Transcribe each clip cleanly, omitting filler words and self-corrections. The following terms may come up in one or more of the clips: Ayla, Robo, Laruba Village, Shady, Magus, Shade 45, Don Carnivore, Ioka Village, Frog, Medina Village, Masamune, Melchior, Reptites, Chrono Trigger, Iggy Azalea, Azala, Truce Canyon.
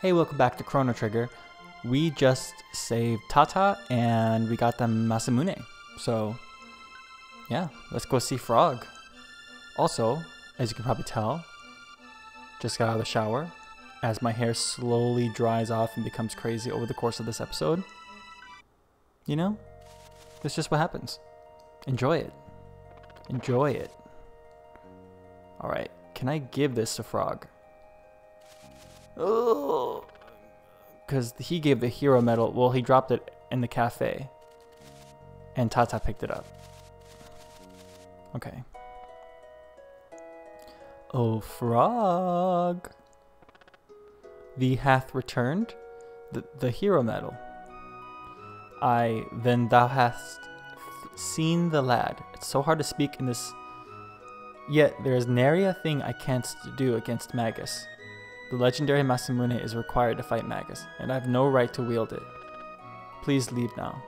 Hey, welcome back to Chrono Trigger. We just saved Tata and we got them Masamune. So yeah, let's go see Frog. Also, as you can probably tell, just got out of the shower as my hair slowly dries off and becomes crazy over the course of this episode. You know, that's just what happens. Enjoy it. Enjoy it. Alright, can I give this to Frog? Oh, because he gave the hero medal. Well, he dropped it in the cafe and Tata picked it up. Okay. Oh, Frog, thee hath returned the hero medal. I then thou hast seen the lad. It's so hard to speak in this, yet there is nary a thing I can't do against Magus. The legendary Masamune is required to fight Magus, and I have no right to wield it. Please leave now.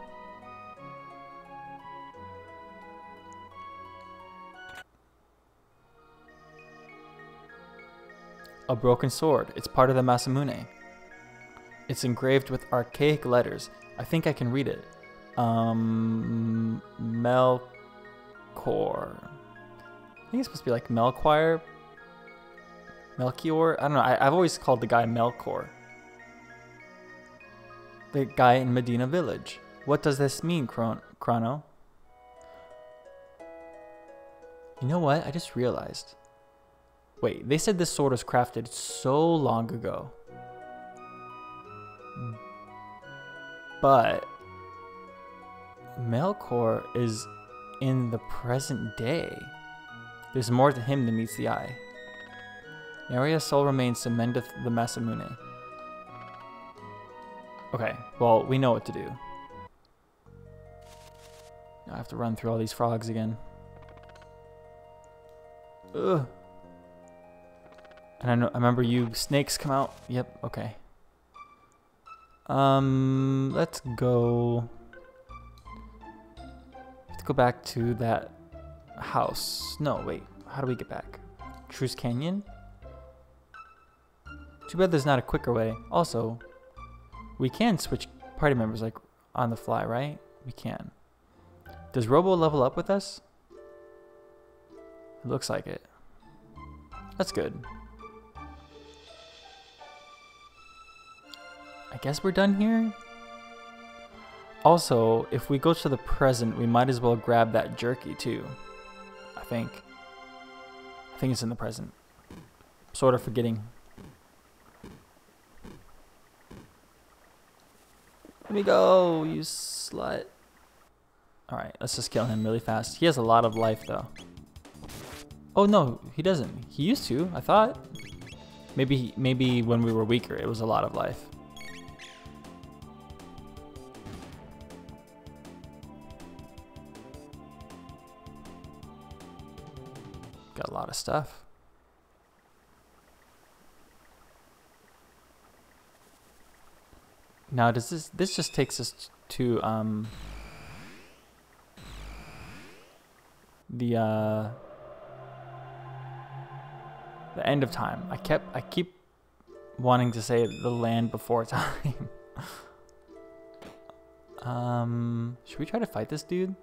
A broken sword. It's part of the Masamune. It's engraved with archaic letters. I think I can read it. Melchior. I think it's supposed to be like Melchior. Melchior? I don't know. I've always called the guy Melchior. The guy in Medina Village. What does this mean, Chrono? You know what? I just realized. Wait, they said this sword was crafted so long ago. But Melchior is in the present day. There's more to him than meets the eye. Nary a soul remains to mendeth the Masamune. Okay, well, we know what to do. I have to run through all these frogs again. Ugh. And I remember you snakes come out. Yep, okay. Let's go. Let's go back to that house. No, wait. How do we get back? Truce Canyon? Too bad there's not a quicker way. Also, we can switch party members like on the fly, right? We can. Does Robo level up with us? It looks like it. That's good. I guess we're done here. Also, if we go to the present, we might as well grab that jerky too. I think it's in the present. Sort of forgetting. Let me go, you slut. Alright, let's just kill him really fast. He has a lot of life, though. Oh, no, he doesn't. He used to, I thought. Maybe when we were weaker, it was a lot of life. Got a lot of stuff. Now, does this just takes us to the end of time. I keep wanting to say the land before time. Should we try to fight this dude?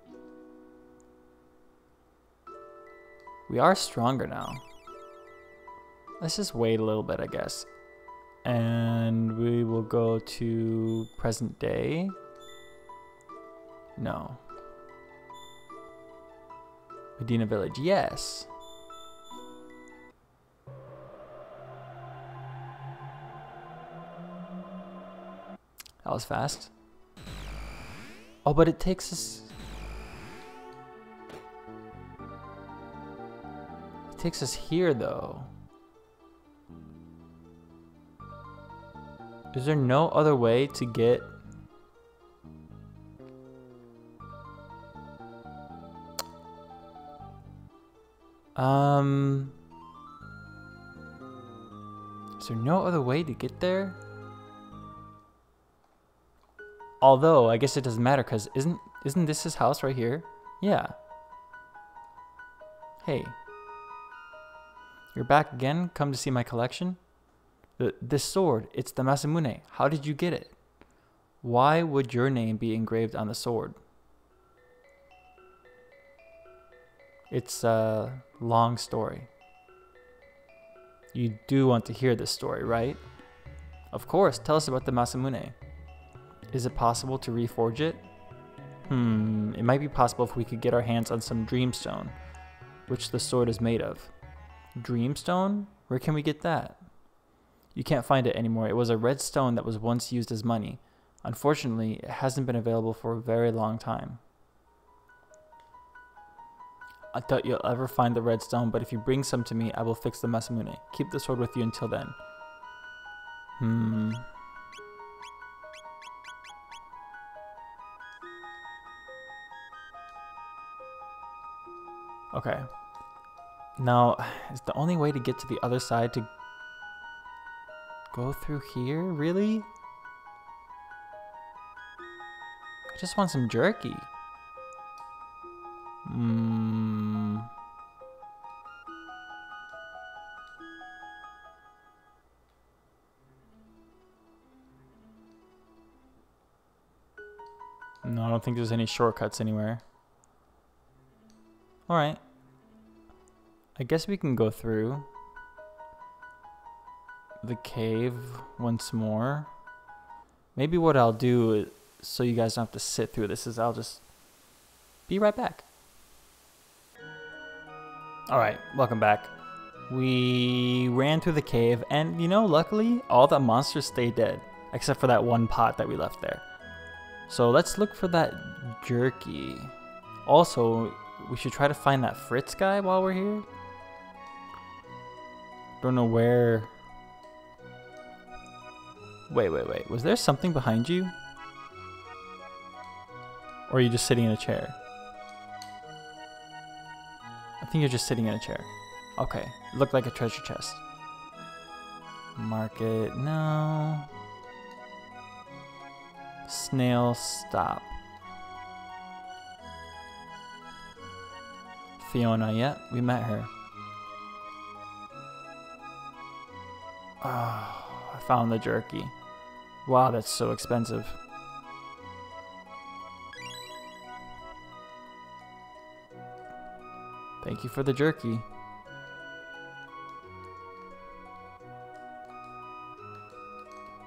We are stronger now. Let's just wait a little bit, I guess. And we will go to present day. No. Medina Village, yes. That was fast. Oh, but it takes us... It takes us here, though. Is there no other way to get... Is there no other way to get there? Although, I guess it doesn't matter, because isn't this his house right here? Yeah. Hey. You're back again? Come to see my collection? This sword, it's the Masamune. How did you get it? Why would your name be engraved on the sword? It's a long story. You do want to hear this story, right? Of course, tell us about the Masamune. Is it possible to reforge it? It might be possible if we could get our hands on some dreamstone, which the sword is made of. Dreamstone? Where can we get that? You can't find it anymore. It was a red stone that was once used as money. Unfortunately, it hasn't been available for a very long time. I doubt you'll ever find the red stone, but if you bring some to me, I will fix the Masamune. Keep the sword with you until then. Okay. Now, is the only way to get to the other side to go through here? Really? I just want some jerky. No, I don't think there's any shortcuts anywhere. Alright. I guess we can go through the cave once more. Maybe what I'll do, so you guys don't have to sit through this, is I'll just be right back. Alright, welcome back. We ran through the cave, and you know, luckily, all the monsters stay dead, except for that one pot that we left there. So let's look for that jerky. Also, we should try to find that Fritz guy while we're here. Don't know where... Wait. Was there something behind you? Or are you just sitting in a chair? I think you're just sitting in a chair. Okay. It looked like a treasure chest. Market. No. Snail stop. Fiona, yeah, we met her. Oh, I found the jerky. Wow, that's so expensive. Thank you for the jerky.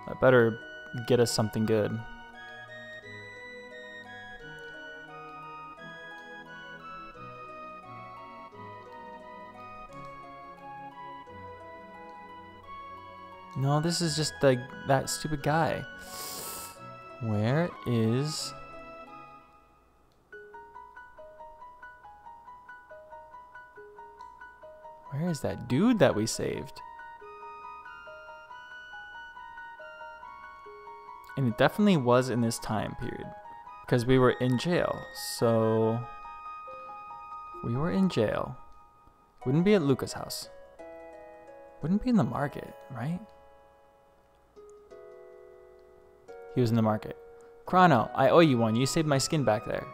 I better get us something good. No, this is just that stupid guy. Where is... Where is that dude that we saved? And it definitely was in this time period, because we were in jail. So... We were in jail. Wouldn't be at Luca's house. Wouldn't be in the market, right? He was in the market. Chrono, I owe you one. You saved my skin back there.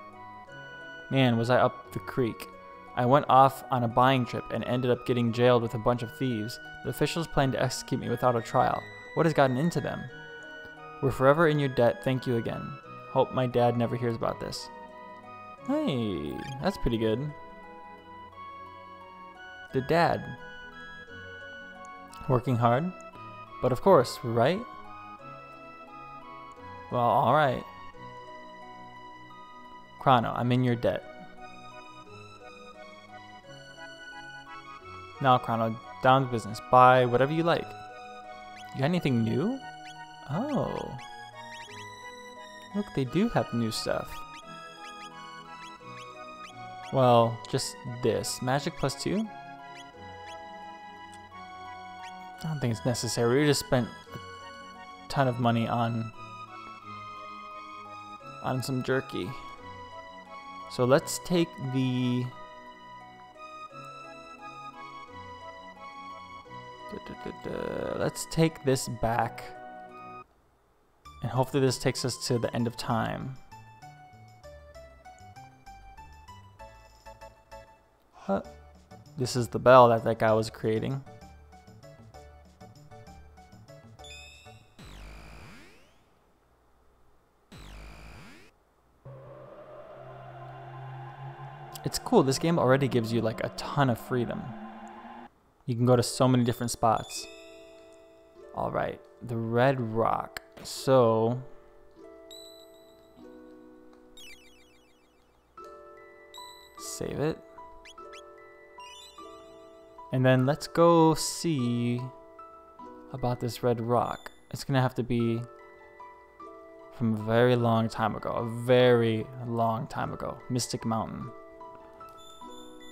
Man, was I up the creek. I went off on a buying trip and ended up getting jailed with a bunch of thieves. The officials planned to execute me without a trial. What has gotten into them? We're forever in your debt. Thank you again. Hope my dad never hears about this. Hey, that's pretty good. The dad. Working hard? But of course, right? Well, alright. Chrono, I'm in your debt. Now, Chrono, down to business. Buy whatever you like. You got anything new? Oh. Look, they do have new stuff. Well, just this. Magic plus 2? I don't think it's necessary. We just spent a ton of money on some jerky. So let's take the... Let's take this back. And hopefully this takes us to the end of time. Huh. This is the bell that guy was creating. It's cool, this game already gives you like a ton of freedom. You can go to so many different spots. All right, the red rock. So, save it. And then let's go see about this red rock. It's gonna have to be from a very long time ago, a very long time ago. Mystic Mountain.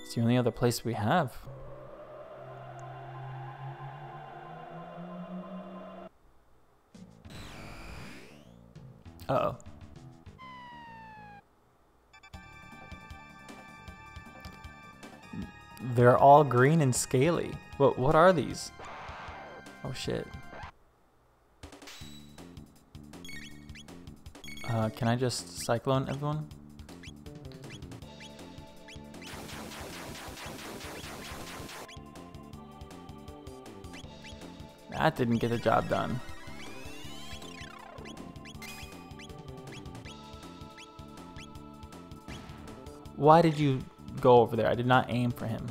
It's the only other place we have. Uh-oh. They're all green and scaly. What are these? Oh shit. Can I just cyclone everyone? That didn't get the job done. Why did you go over there? I did not aim for him.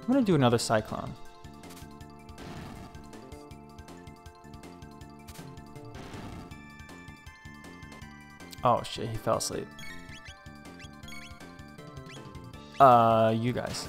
I'm gonna do another cyclone. Oh shit, he fell asleep. You guys.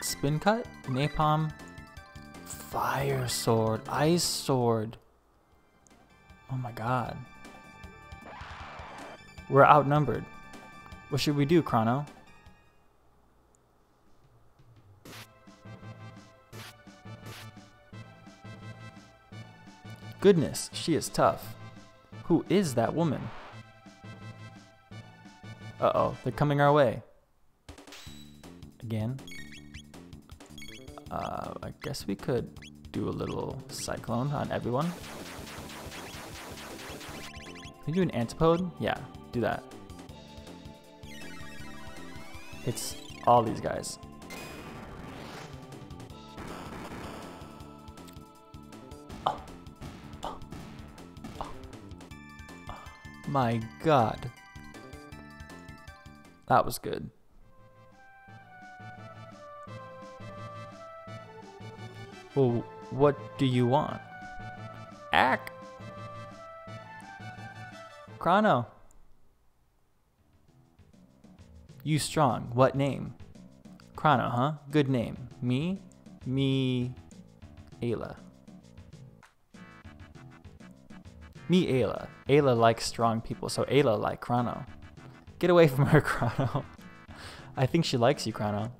Spin cut, napalm, fire sword, ice sword. Oh my god. We're outnumbered. What should we do, Chrono? Goodness, she is tough. Who is that woman? Uh-oh, they're coming our way. Again. I guess we could do a little cyclone on everyone. Can you do an antipode? Yeah, do that. It's all these guys. My god. That was good. Well, what do you want? Ack! Chrono! You strong, what name? Chrono, huh? Good name. Me? Ayla. Me, Ayla. Ayla likes strong people, so Ayla like Chrono. Get away from her, Chrono. I think she likes you, Chrono.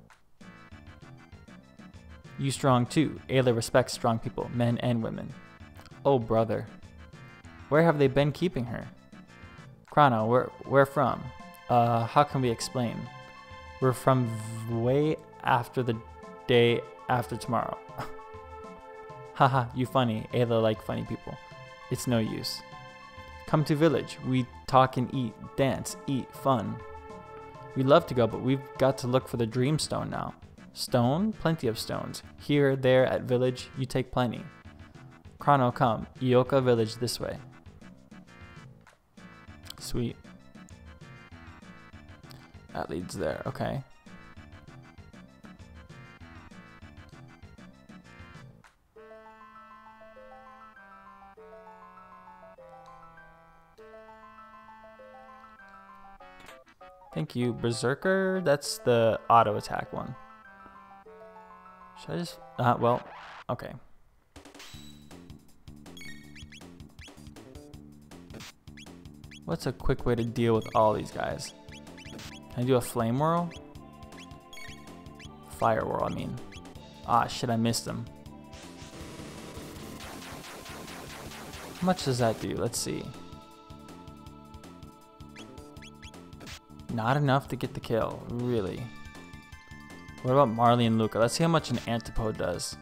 You strong too. Ayla respects strong people, men and women. Oh brother. Where have they been keeping her? Chrono, where from? How can we explain? We're from way after the day after tomorrow. Haha, you funny. Ayla like funny people. It's no use. Come to village. We talk and eat, dance, eat, fun. We'd love to go, but we've got to look for the dream stone now. Stone? Plenty of stones. Here, there, at village, you take plenty. Chrono, come. Ioka Village this way. Sweet. That leads there, okay. Thank you, Berserker. That's the auto attack one. Should I just, well, okay. What's a quick way to deal with all these guys? Can I do a flame whirl? Fire whirl, I mean. Ah, shit, I missed them. How much does that do? Let's see. Not enough to get the kill, really. What about Marley and Luca? Let's see how much an antipode does.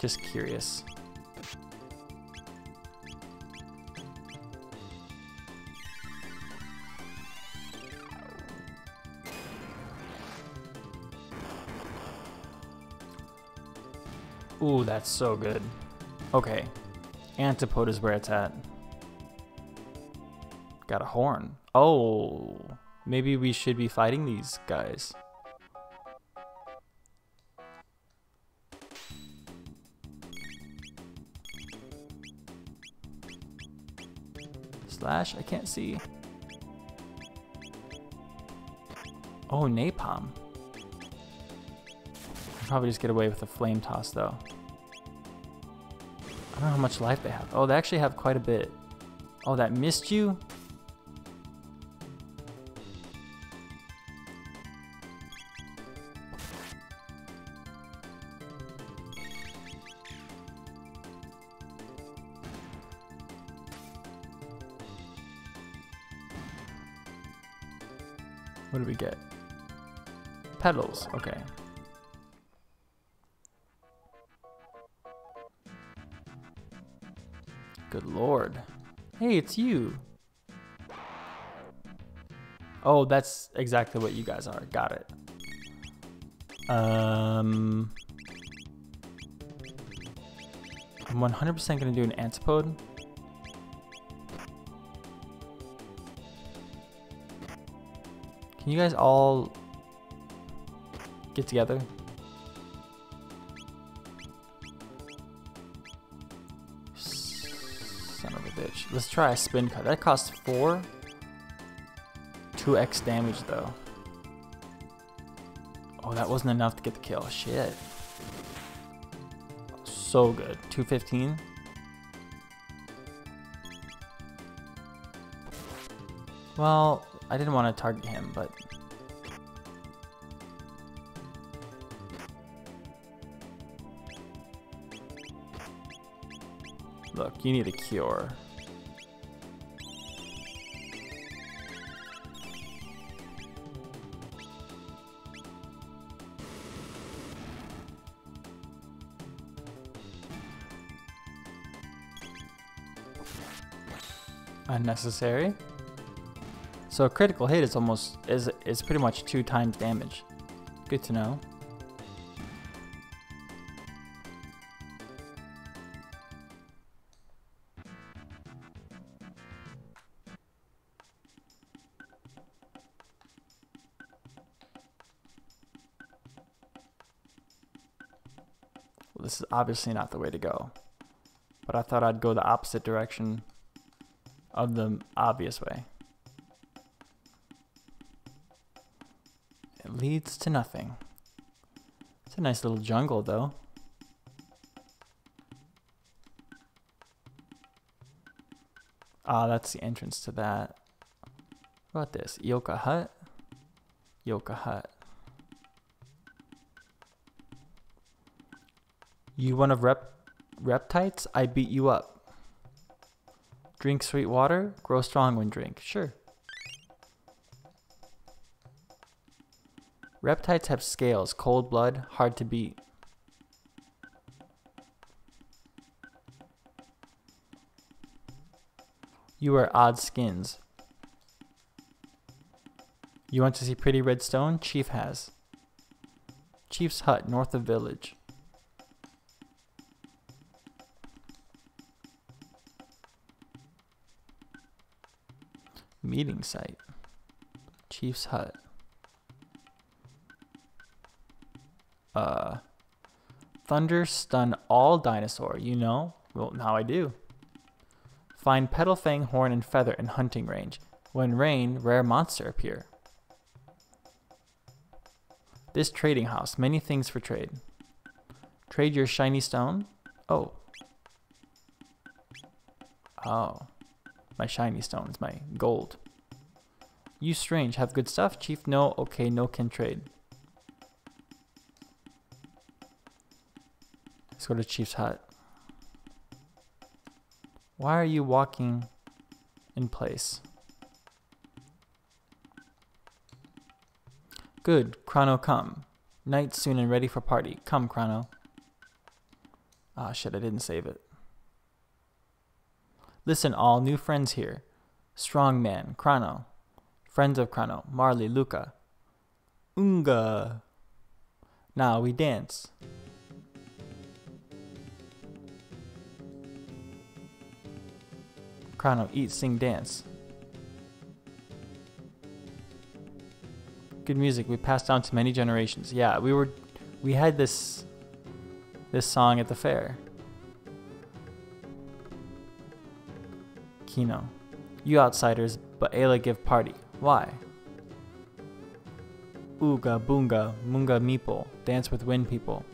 Just curious. Ooh, that's so good. Okay. Antipode is where it's at. Got a horn. Oh, maybe we should be fighting these guys. Slash, I can't see. Oh, napalm. Probably just get away with a flame toss though. I don't know how much life they have. Oh, they actually have quite a bit. Oh, that missed you? What do we get? Petals, okay. Good lord. Hey, it's you. Oh, that's exactly what you guys are. Got it. I'm 100% gonna do an antipode. Can you guys all get together? Let's try a spin cut. That costs 4. 2x damage though. Oh, that wasn't enough to get the kill. Shit. So good. 215. Well, I didn't want to target him, but... Look, you need a cure. Unnecessary. So a critical hit is almost is pretty much 2 times damage. Good to know. Well, this is obviously not the way to go, but I thought I'd go the opposite direction of the obvious way. It leads to nothing. It's a nice little jungle though. Ah, that's the entrance to that. What about this? Ioka Hut? Ioka Hut. You one of Reptites? I beat you up. Drink sweet water, grow strong when drink. Sure. Reptites have scales, cold blood, hard to beat. You are odd skins. You want to see pretty red stone? Chief has. Chief's hut, north of village. Meeting site. Chief's hut. Thunder stun all dinosaur. You know? Well, now I do. Find petal, fang, horn, and feather in hunting range. When rain, rare monster appear. This trading house. Many things for trade. Trade your shiny stone. Oh. Oh. My shiny stones, my gold. You strange, have good stuff? Chief, no, okay, no can trade. Let's go to Chief's hut. Why are you walking in place? Good, Chrono, come. Night soon and ready for party. Come, Chrono. Ah, shit, I didn't save it. Listen, all new friends here. Strong man, Chrono. Friends of Chrono, Marley, Luca. Unga. Now we dance. Chrono, eat, sing, dance. Good music we passed down to many generations. Yeah, we had this song at the fair. Kino, you outsiders, but Ayla give party. Why? Ooga boonga munga meeple, dance with wind people.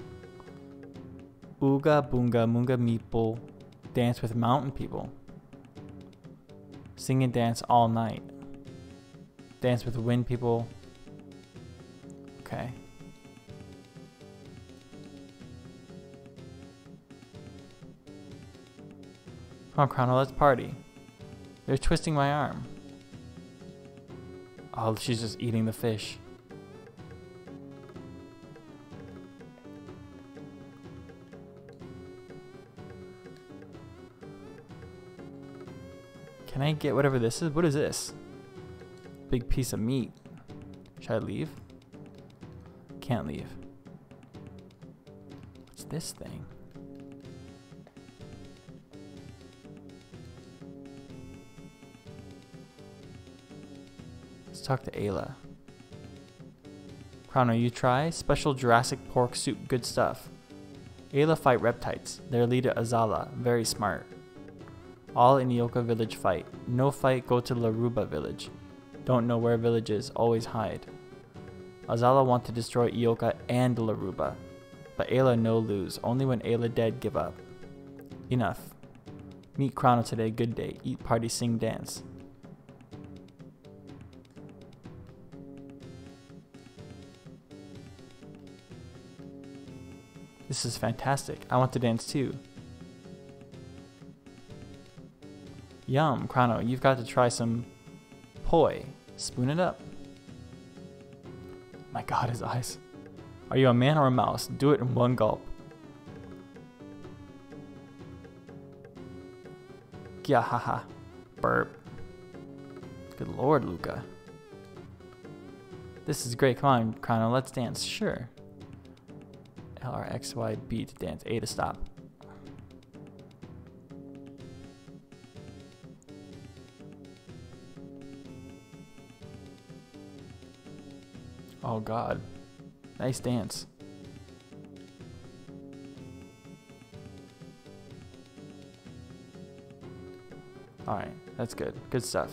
Ooga boonga munga meeple, dance with mountain people. Sing and dance all night. Dance with wind people. Okay. Come on, Chrono, let's party. They're twisting my arm. Oh, she's just eating the fish. Can I get whatever this is? What is this? Big piece of meat. Should I leave? Can't leave. What's this thing? Let's talk to Ayla. Chrono, you try? Special Jurassic pork soup, good stuff. Ayla fight Reptites. Their leader Azala, very smart. All in Ioka Village fight. No fight, go to Laruba Village. Don't know where village is, always hide. Azala want to destroy Ioka and Laruba. But Ayla no lose, only when Ayla dead give up. Enough. Meet Chrono today, good day. Eat, party, sing, dance. This is fantastic, I want to dance too. Yum, Chrono, you've got to try some poi. Spoon it up. My god, his eyes. Are you a man or a mouse? Do it in one gulp. Gya haha. Burp. Good lord, Luca. This is great. Come on, Chrono, let's dance. Sure. L, R, X, Y, B to dance. A to stop. Oh god. Nice dance. Alright, that's good. Good stuff.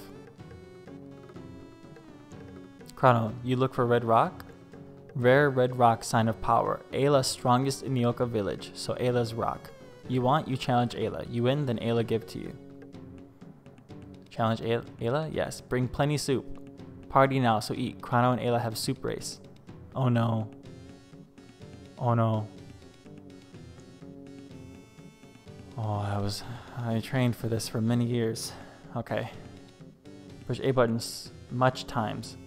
Chrono, you look for red rock? Rare red rock, sign of power. Ayla's strongest in Ioka Village, so Ayla's rock. You want, you challenge Ayla. You win, then Ayla give to you. Challenge Ayla? Yes. Bring plenty soup. Party now, so eat. Chrono and Ayla have soup race. Oh no. Oh no. Oh, I trained for this for many years. Okay. Push A buttons much times.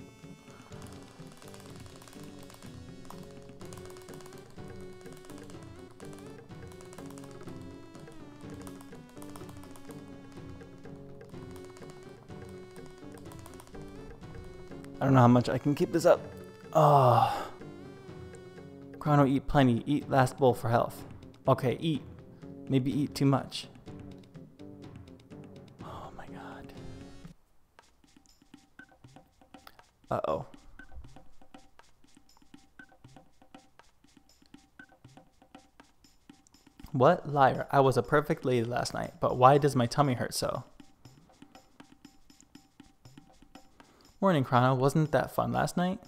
I don't know how much I can keep this up. Oh. Chrono, eat plenty. Eat last bowl for health. Okay, eat. Maybe eat too much. Oh my god. Uh-oh. What? Liar. I was a perfect lady last night, but why does my tummy hurt so? Morning, Chrono. Wasn't that fun last night?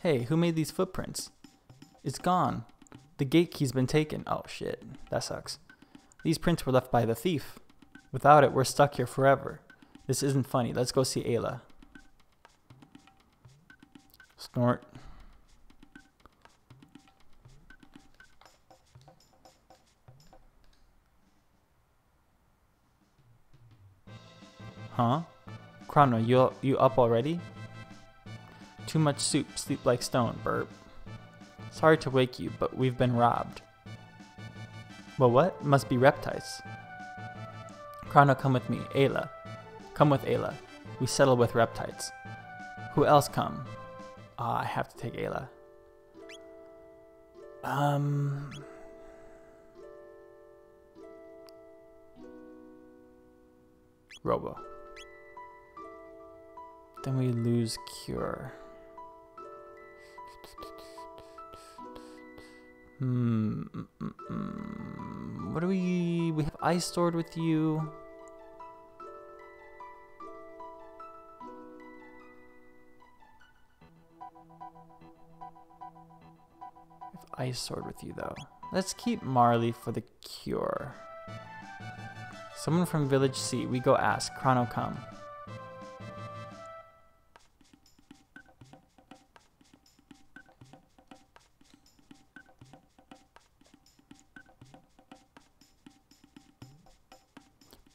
Hey, who made these footprints? It's gone. The gate key's been taken. Oh shit, that sucks. These prints were left by the thief. Without it, we're stuck here forever. This isn't funny. Let's go see Ayla. Snort. Huh? Chrono, you up already? Too much soup, sleep like stone, burp. Sorry to wake you, but we've been robbed. Well, what? Must be Reptites. Chrono, come with me. Ayla. Come with Ayla. We settle with Reptites. Who else come? Ah, I have to take Ayla. Robo. Then we lose Cure. What do we... We have Ice Sword with you. We have Ice Sword with you, though. Let's keep Marley for the Cure. Someone from Village C. We go ask. Chrono, come.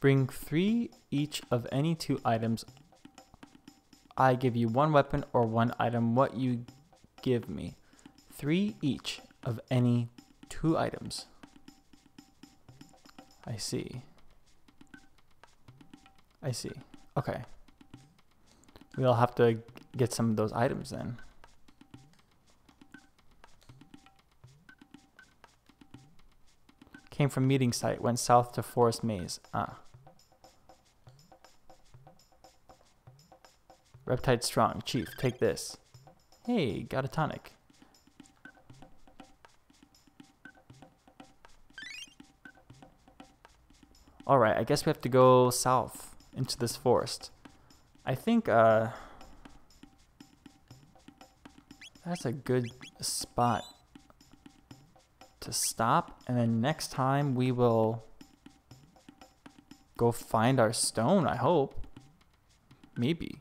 Bring 3 each of any 2 items. I give you 1 weapon or 1 item. What you give me. 3 each of any 2 items. I see. I see. Okay. We'll have to get some of those items then. Came from meeting site. Went south to forest maze. Ah. Reptite strong. Chief, take this. Hey, got a tonic. Alright, I guess we have to go south into this forest. I think that's a good spot to stop, and then next time we will go find our stone, I hope. Maybe.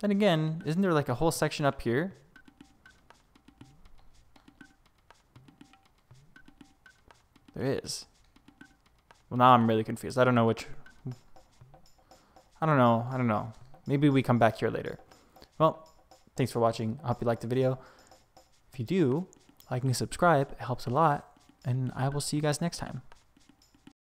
Then again, isn't there like a whole section up here? There is. Well, now I'm really confused. I don't know which... I don't know. Maybe we come back here later. Well, thanks for watching. I hope you liked the video. If you do, like and subscribe. It helps a lot. And I will see you guys next time.